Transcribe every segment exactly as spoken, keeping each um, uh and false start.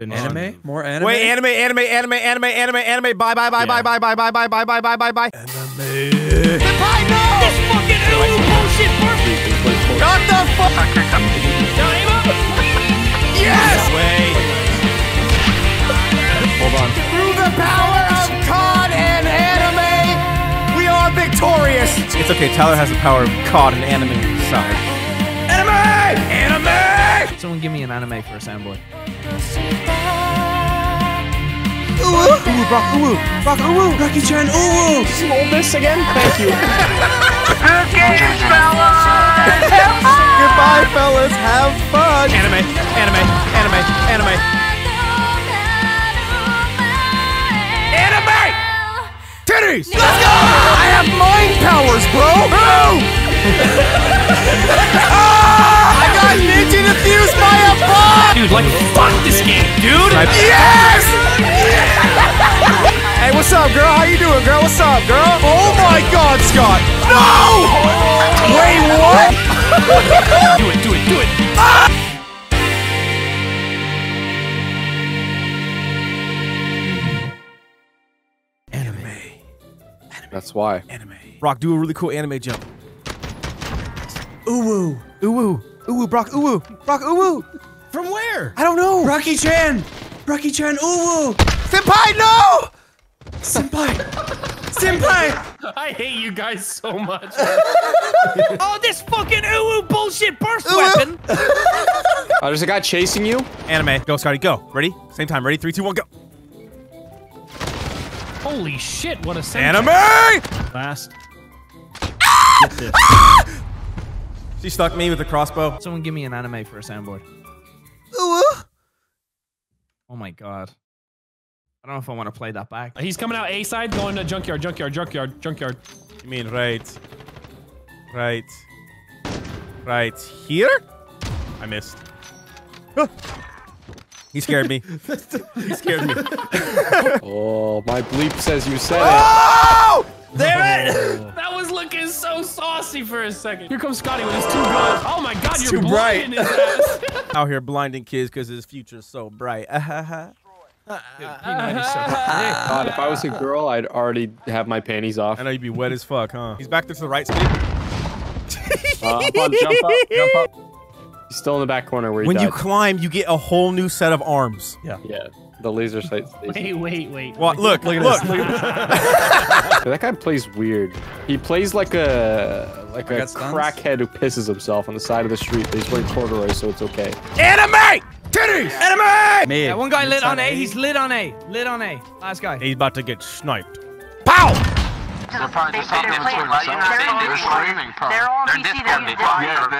Been anime? More anime? Wait, anime, anime, anime, anime, anime, anime. Bye, bye, bye, yeah. bye, bye, bye, bye, bye, bye, bye, bye, bye, bye. Anime. If I know this fucking ooh bullshit perfect. What the fuck? Time up. Yes. Wait. Hold on. Through the power of C O D and anime, we are victorious. It's okay. Tyler has the power of C O D and anime. Sorry. Anime. Anime. Someone give me an anime for a soundboard. Ooh, ooh, rock, ooh, rock, ooh, Rocky-chan, ooh! Hold this again? Thank you. Okay, fellas! Goodbye, fellas, have fun! Anime, anime, anime, anime. Anime! Titties! Let's go! I have mind powers, bro! Boom! Oh, I got ninja diffused by a bot! Dude, like, fuck this game, dude! Yes! Hey, what's up, girl? How you doing, girl? What's up, girl? Oh my God, Scott! No! Wait, what? Do it, do it, do it! Ah! Anime. Anime. That's why. Anime. Brock, do a really cool anime jump. Uwu, uwu, uwu, Brock, uwu, Brock, uwu. From where? I don't know. Rocky-chan, Rocky-chan, uwu. Senpai, no! Senpai! Senpai! I hate you guys so much. Oh, this fucking uwu bullshit burst ooh weapon! Oh, there's a guy chasing you? Anime. Go, Scotty, go. Ready? Same time. Ready? Three, two, one, go. Holy shit, what a senpai. Anime! Last. Ah! Get this. Ah! She stuck me with a crossbow. Someone give me an anime for a soundboard. Uwu! Oh my God. I don't know if I want to play that back. He's coming out A side, going to junkyard, junkyard, junkyard, junkyard. You mean right, right, right here? I missed. Ah. He scared me. He scared me. Oh, my bleep says you said oh! it. Damn it! Oh. That was looking so saucy for a second. Here comes Scotty with his two guns. Oh my God, it's you're too blind bright. His ass. Out here blinding kids because his future's so bright. Uh huh. Dude, God, if I was a girl, I'd already have my panties off. I know you'd be wet as fuck, huh? He's back there to the right, Steve. uh, jump up, jump up. He's still in the back corner where he when died. You climb, you get a whole new set of arms. Yeah. Yeah. The laser sights. Wait, wait, wait. Well, look, look at look, this. Look at this. That guy plays weird. He plays like a like I a crackhead who pisses himself on the side of the street. But he's wearing corduroy, so it's okay. Anime! Titties! Anime! Man, yeah, one guy lit on A. A. He's lit on A. Lit on A. Last guy. He's about to get sniped. Pow! They're probably just talking between themselves. They're streaming, probably. They're on P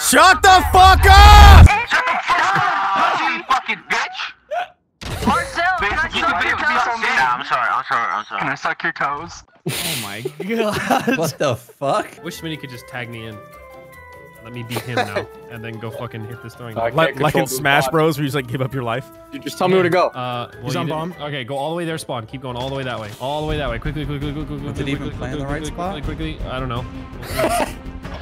C. Shut the fuck up! Shut the fuck up! You fucking bitch! Marcel, can I suck your toes? Yeah, I'm sorry. I'm sorry. I'm sorry. Can I suck your toes? Oh my God. What the fuck? Wish somebody could just tag me in. Let me beat him now, and then go fucking hit this thing. Uh, like, like in Smash God. Bros, where you just like give up your life. Dude, just tell yeah. me where to go. Uh, well, he's on bomb. Okay, go all the way there. Spawn. Keep going all the way that way. All the way that way. Quickly, quickly, quickly, quickly. Did he even plan the right spot? Quickly, quickly. I don't know.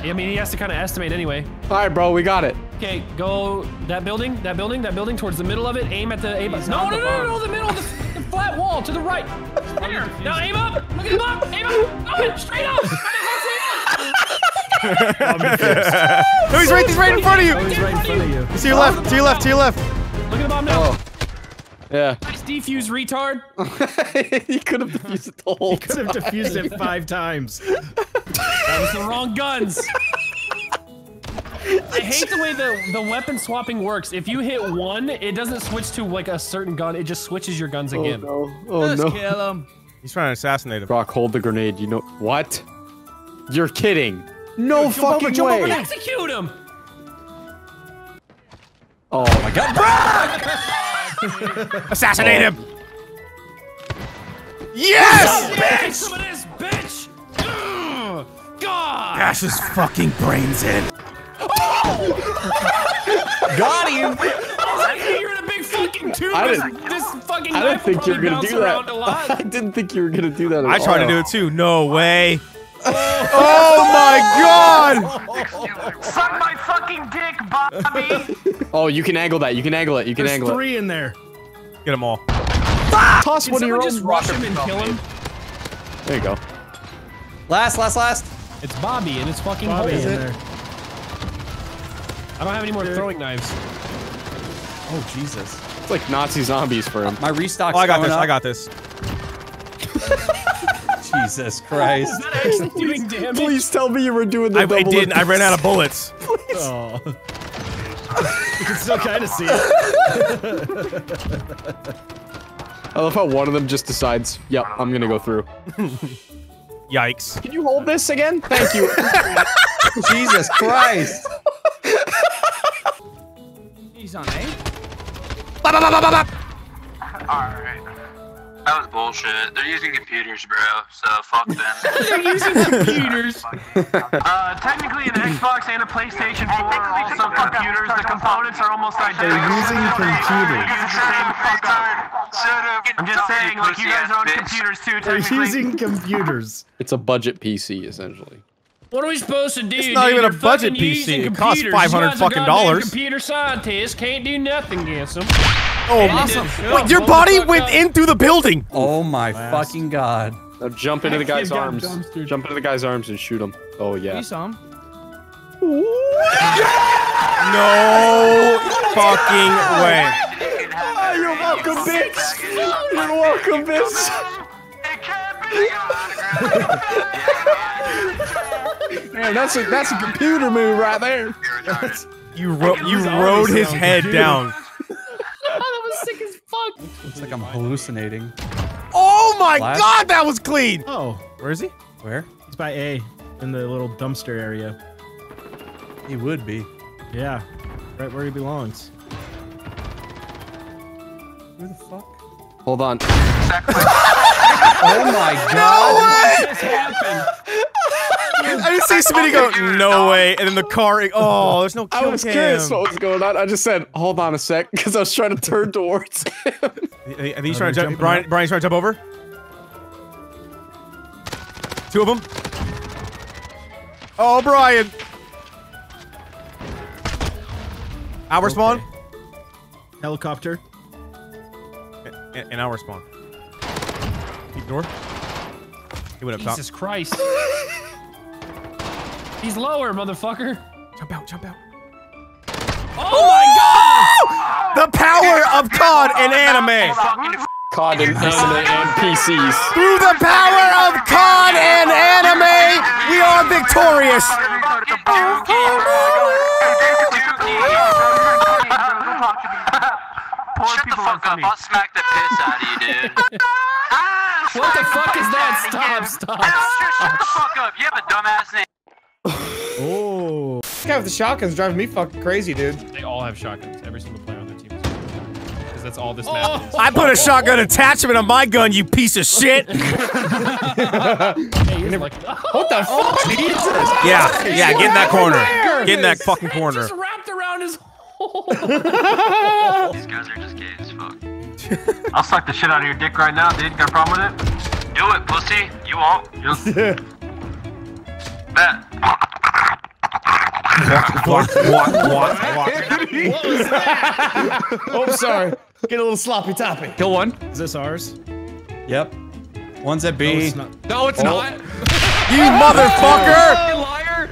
Yeah, I mean, he has to kind of estimate anyway. All right, bro, we got it. Okay, go that building, that building, that building towards the middle of it. Aim at the aim. No, no, no, no, no, the middle, the, the flat wall to the right. There. Now aim up. Look at the bomb. Aim up. Go straight up. Oh, he's right, he's right in front of you! Oh, he's right in front of you. To your left, to your left, to your left. Look at the bomb now. Oh. Yeah. Nice defuse, retard. He could have defused it the whole time. He could have defused it five times. That was the wrong guns. I hate the way the, the weapon swapping works. If you hit one, it doesn't switch to like a certain gun. It just switches your guns again. Oh no, oh Let's no. kill him. He's trying to assassinate him. Brock, hold the grenade. You know what? You're kidding. No Yo, fucking jump over, way! Jump over and execute him! Oh my God, Brock! Assassinate oh. him! Yes, up, bitch! Some of this, bitch! Ugh, God! Dash his fucking brains in. Oh! Got him! Oh, you're in a big fucking tube. I didn't, this, this fucking I didn't think you were gonna do that. I didn't think you were gonna do that. At I all. tried to do it too. No way. Oh my God! Suck my fucking dick, Bobby! Oh, you can angle that. You can angle it. You can There's angle it. There's three in there. Get them all. Ah! Toss one of your own. Just rush him and kill him. There you go. Last, last, last. It's Bobby and it's fucking Bobby in there. I don't have any more throwing knives. Oh Jesus! It's like Nazi zombies for him. My restock's going up. I got this. I got this. Jesus Christ! Is that actually doing damage? Please tell me you were doing the double. I didn't. I ran out of bullets. Please. Oh. You can still kind of see it. I love how one of them just decides, yep, I'm gonna go through. Yikes. Can you hold this again? Thank you. Jesus Christ. He's on A. Alright. That was bullshit. They're using computers, bro, so fuck them. They're using computers. uh, technically, an Xbox and a PlayStation four are also computers. The components are almost identical. They're using computers. I'm just saying, like, you guys own computers too, technically. They're using computers. It's a budget P C, essentially. What are we supposed to do? It's not even a budget P C. It costs five hundred fucking dollars. Computer scientists can't do nothing against them. Oh, awesome. Wait, your body went in through the building. Oh my fucking god. Now jump into the guy's arms. Jump into the guy's arms and shoot him. Oh yeah. You saw him. No fucking way. Oh, you're welcome, bitch. You're welcome, bitch. Man, that's a that's a computer move right there. You ro you rode his head down. That was sick as fuck. Looks like I'm hallucinating. Oh my Flash. god, that was clean. Oh, where is he? Where? He's by A, in the little dumpster area. He would be. Yeah, right where he belongs. Who the fuck? Hold on. Oh my god! No way! What happened? I didn't see Smitty go, no way, and then the car. Oh, there's no kill cam. I was curious what was going on. I just said, hold on a sec, because I was trying to turn towards him. I think he's trying to jump. Brian, Brian's trying to jump over. Two of them. Oh, Brian. Our spawn. Helicopter. And, and our spawn. Door. He went up top. Jesus Christ. He's lower, motherfucker. Jump out, jump out. Oh, oh my god! The power of C O D and anime. C O D and anime and P Cs. Through the power of C O D and anime, we are victorious. Shut the fuck up. I'll smack the piss out of you, dude. What the fuck is that? Stop, stop, stop. Shut the fuck up. You have a dumbass name. Oh. This guy with the shotgun's driving me fucking crazy, dude. They all have shotguns. Every single player on their team has shotguns. Because that's all this map oh. is. I put a shotgun attachment on my gun, you piece of shit. Hey, you're like, oh. What the fuck? Jesus. Yeah, yeah, get in that corner. Get in that fucking corner. It just wrapped around his hole. These guys are just gay as fuck. I'll suck the shit out of your dick right now, dude. Got a problem with it? Do it, pussy. You won't. Just bet. Walk, walk, walk, walk. What was that? Oh, sorry. Get a little sloppy toppy. Kill one. Is this ours? Yep. One's at B. No, it's not. No, it's oh. not. You motherfucker! Liar!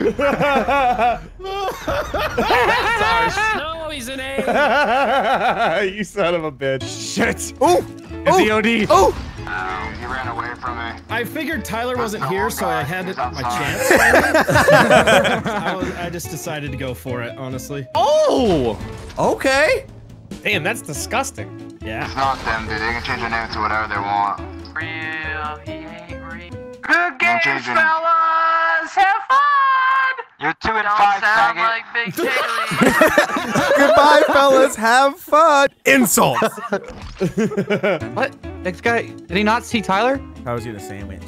That's ours. No. He's an A. You son of a bitch. Shit. Ooh. It's O D. Oh. Uh, he ran away from me. I figured Tyler wasn't here, so I had it my chance. I, was, I just decided to go for it, honestly. Oh. Okay. Damn, that's disgusting. Yeah. It's not them, dude. They can change their name to whatever they want. Real. He ain't real. Good game, fellas. Have fun. You're two and five, sound like Big Goodbye, fellas. Have fun. Insult. What? Next guy. Did he not see Tyler? How was he the sandwich?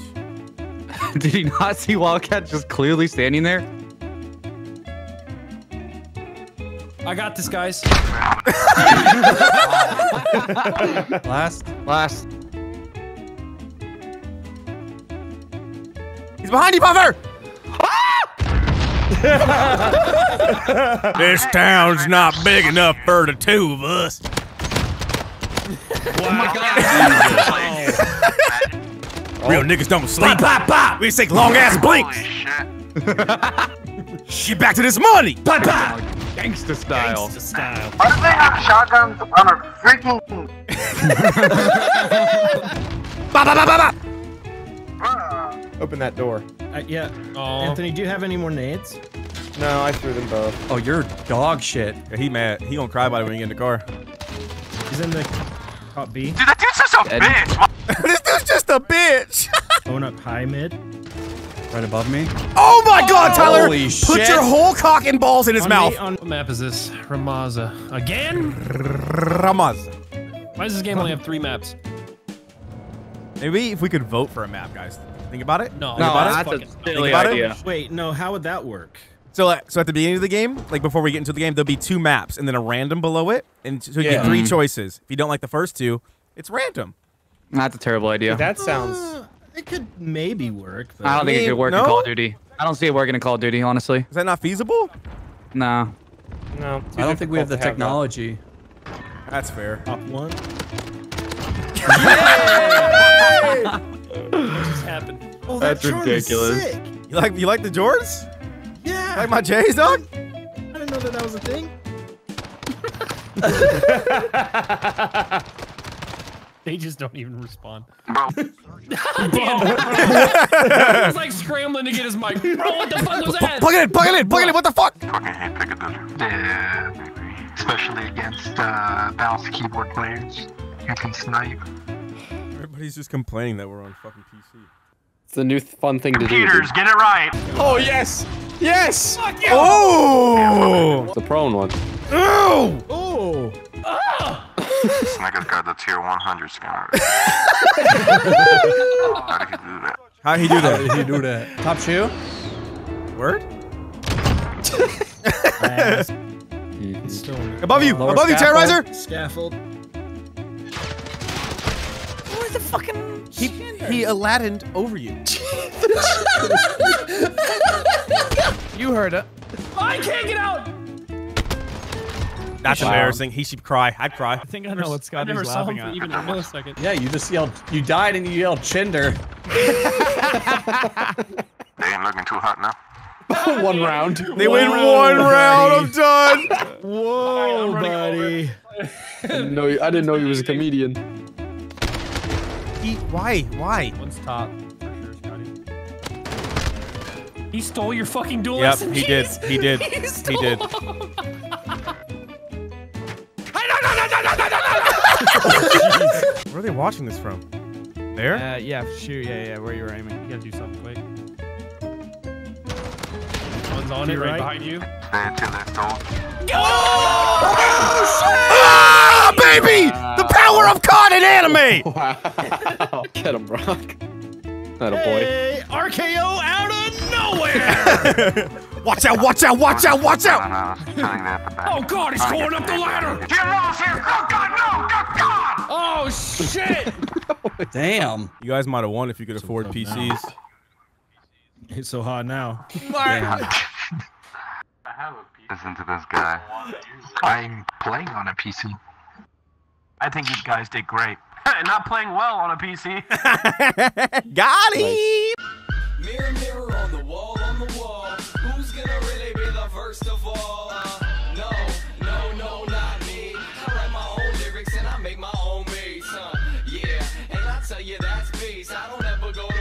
Did he not see Wildcat just clearly standing there? I got this, guys. Last. Last. He's behind you, Buffer! This town's not big enough for the two of us. Oh my god. Real niggas don't sleep. Pop, pop, pop. We take long ass blinks. Shit, back to this money. Pop, pop. Gangster style. Gangster style. Why do they have shotguns on a freaking? Ba ba ba ba ba. Open that door. Uh, yeah. Aww. Anthony, do you have any more nades? No, I threw them both. Oh, you're dog shit. He mad. He gonna cry about it when you get in the car. He's in the top B. Dude, that dude's just a Eddie. bitch. This dude's just a bitch. Going up high mid. Right above me. Oh my oh, god, Tyler! Holy shit. Put your whole cock and balls in his on mouth. Me, on what map is this? Ramaza. Again? Ramaza. Why does this game only have three maps? Maybe if we could vote for a map, guys. Think about it. No, no about that's it? a silly idea. It? Wait, no. How would that work? So, uh, so at the beginning of the game, like before we get into the game, there'll be two maps and then a random below it, and so you yeah. get three mm. choices. If you don't like the first two, it's random. That's a terrible idea. Dude, that sounds. Uh, it could maybe work. Though. I don't think I mean, it could work no? in Call of Duty. I don't see it working in Call of Duty, honestly. Is that not feasible? No. No. I don't think we have the technology. That. That's fair. Up one. Yay! What just happened? Oh, that That's ridiculous. Sick. You like you like the Jordans? Yeah. You like my J's, dog? I didn't know that that was a thing. They just don't even respond. Damn. He was like scrambling to get his mic. Bro, what the fuck was that? Plug it in, plug it in, plug it in. What the fuck? Fucking hate pick it up. Especially against uh, mouse keyboard players. You can snipe. Everybody's just complaining that we're on fucking P C. It's the new th fun thing Computers, to do. Computers, get it right. Oh yes, yes. Fuck you. Oh, it's the prone one. Oh, oh. Ah. This nigga's got the tier one hundred scanner. How did he do that? How did he do that? How did he do that? Top shoe. Word. Above you, Lower above scaffold. you, Terroriser. Scaffold. The fucking he, he Aladdin'd over you. You heard it. I can't get out. That's wow. embarrassing. He should cry. I'd cry. I think I know what Scott is laughing at. Even a millisecond. Yeah, you just yelled. You died and you yelled Chinder. They ain't looking too hot now. One round. They win one, one round. Buddy. I'm done. Whoa, right, buddy. I didn't know. I didn't know he was a comedian. Why? Why? One's top. For sure, Scotty. He stole your fucking dual yep, S M Gs. He did. He did. He, he did. Hey, no, no, no, no, no, no, no. Where are they watching this from? There? Uh, yeah, shoot. Yeah, yeah, where you were aiming. You gotta do something quick. One's on it right, right behind you. Oh, oh shit! Ah, baby! Wow. The power of C O D in anime! Wow. Get him, Brock. That a hey, boy. R K O out of nowhere! Watch out, watch out, watch out, watch out! Oh god, he's going up the ladder! Get off here! Oh god, no! God, god! Oh shit! Damn. You guys might have won if you could so afford P Cs. Now. It's so hard now. Listen to this guy. I'm playing on a P C. I think you guys did great. Not playing well on a P C. Got him! Mirror, mirror on the wall, on the wall. Who's gonna really be the first of all? Uh, no, no, no, not me. I write my own lyrics and I make my own beats. Huh? Yeah, and I tell you that's peace. I don't ever go